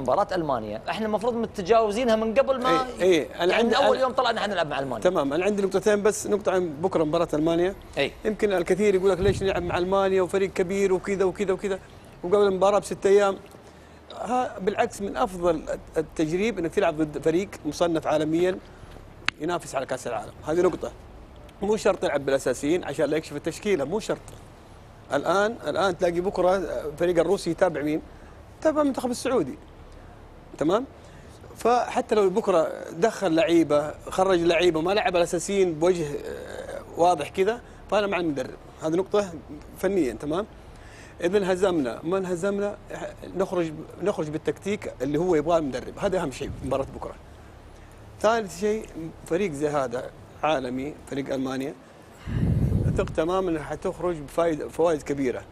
مباراة ألمانيا احنا المفروض متجاوزينها من قبل ما يعني اول يوم طلعنا حنلعب مع ألمانيا. تمام، انا عندي نقطتين بس، نقطة عن بكرة مباراة ألمانيا. يمكن الكثير يقول لك ليش نلعب مع ألمانيا وفريق كبير وكذا وكذا وكذا وقبل المباراة بست ايام. بالعكس، من افضل التجريب انك تلعب ضد فريق مصنف عالميا ينافس على كأس العالم. هذه نقطة. مو شرط تلعب بالاساسيين عشان لا يكشف التشكيلة، مو شرط. الآن تلاقي بكرة فريق الروسي يتابع مين؟ يتابع المنتخب السعودي. تمام؟ فحتى لو بكره دخل لعيبه، خرج لعيبه، ما لعب الاساسيين بوجه واضح كذا، فانا مع المدرب. هذه نقطه فنيا. تمام؟ اذا هزمنا ما انهزمنا نخرج بالتكتيك اللي هو يبغاه المدرب، هذا اهم شيء في مباراه بكره. ثالث شيء، فريق زي هذا عالمي، فريق المانيا، ثق تماما انها حتخرج بفوائد كبيره،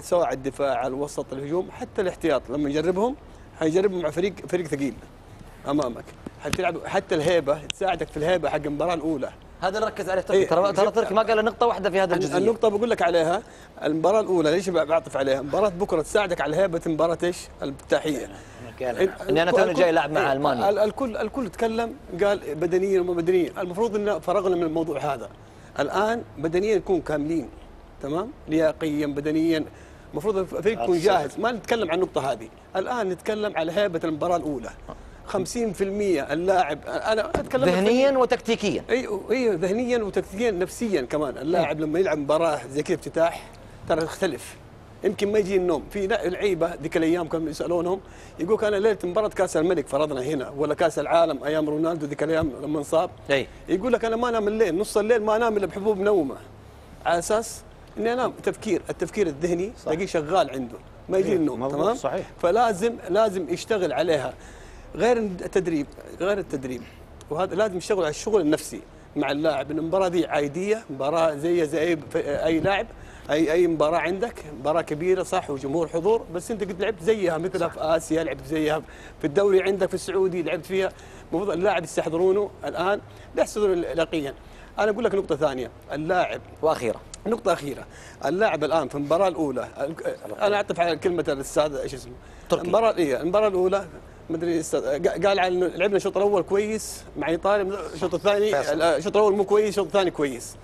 سواء على الدفاع، على الوسط، الهجوم، حتى الاحتياط لما نجربهم حيجربوا مع فريق ثقيل امامك، حتلعب حتى الهيبه تساعدك في الهيبه حق المباراه الاولى. هذا اللي ركز عليه تركي، ترى تركي ما قال نقطه واحده في هذا الجزء. النقطه بقول لك عليها، المباراه الاولى ليش بعطف عليها؟ مباراه بكره تساعدك على هيبه مباراه ايش؟ الافتتاحيه. اني انا توني جاي العب مع المانيا. الكل تكلم، قال بدنيا وما بدنيا، المفروض ان فرغنا من الموضوع هذا. الان بدنيا نكون كاملين، تمام؟ لياقيا، بدنيا، المفروض الفريق يكون جاهز. ما نتكلم عن النقطة هذه، الآن نتكلم على هيبة المباراة الأولى. 50% اللاعب، أنا أتكلم ذهنيا وتكتيكيا. أيوه ذهنيا وتكتيكيا، نفسيا كمان، اللاعب لما يلعب مباراة زي كذا افتتاح ترى يختلف. يمكن ما يجي النوم، في لعيبة ذيك الأيام كانوا يسألونهم يقول لك أنا ليلة مباراة كأس الملك فرضنا هنا، ولا كأس العالم أيام رونالدو ذيك الأيام لما انصاب، يقول لك أنا ما أنام الليل، نص الليل ما أنام إلا بحبوب منومة، على أساس اني انام. التفكير الذهني تلاقيه شغال عنده، ما يجي النوم. تمام؟ صحيح. فلازم يشتغل عليها، غير التدريب، وهذا لازم يشتغل على الشغل النفسي مع اللاعب، ان المباراه دي عاديه، مباراه زي اي لاعب، اي مباراه عندك، مباراه كبيره صح وجمهور حضور، بس انت قد لعبت زيها مثلها في اسيا، لعبت زيها في الدوري عندك في السعودي لعبت فيها، المفروض اللاعب يستحضرونه الان، لا يستحضرونه لاقيا. انا اقول لك نقطه ثانيه، اللاعب واخيره، نقطة أخيرة، اللاعب الآن في المباراة الأولى، أنا أعطف على كلمة الأستاذ إيش اسمه؟ تركي. المباراة الأولى مدري الأستاذ قال عن لعبنا الشوط الأول كويس مع إيطاليا، الشوط الثاني، الشوط الأول مو كويس، الشوط الثاني كويس.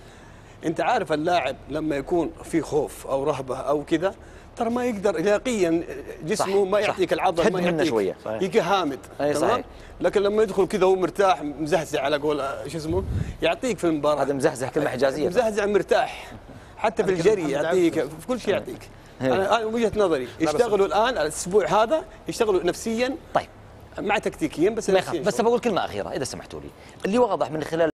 أنت عارف اللاعب لما يكون في خوف أو رهبة أو كذا ترى ما يقدر لياقيا، جسمه ما يعطيك العضل، ما يعطيك شوية، يجي هامد. تمام؟ لكن لما يدخل كذا وهو مرتاح مزهزع على قول شو اسمه، يعطيك في المباراة. هذا مزهزع كلمة حجازية، مزهزع مرتاح، حتى في الجري يعطيك، في كل شيء يعطيك. انا وجهه نظري يشتغلوا الان الاسبوع هذا، يشتغلوا نفسيا طيب مع تكتيكيا، بس بقول كلمه اخيره اذا سمحتوا لي، اللي واضح من خلال